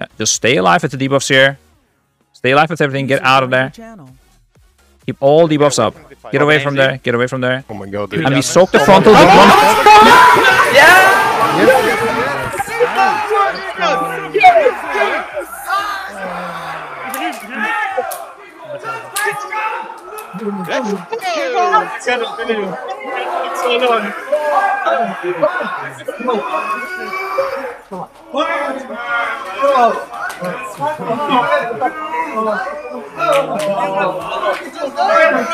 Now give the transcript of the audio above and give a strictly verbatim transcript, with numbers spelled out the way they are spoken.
Yeah, just stay alive at the debuffs here. Stay alive with everything. Get out of there. Keep all debuffs up. Get away from there. Get away from there. Oh my god, dude. And we soak the frontal with one. Yes! Yes! Oh,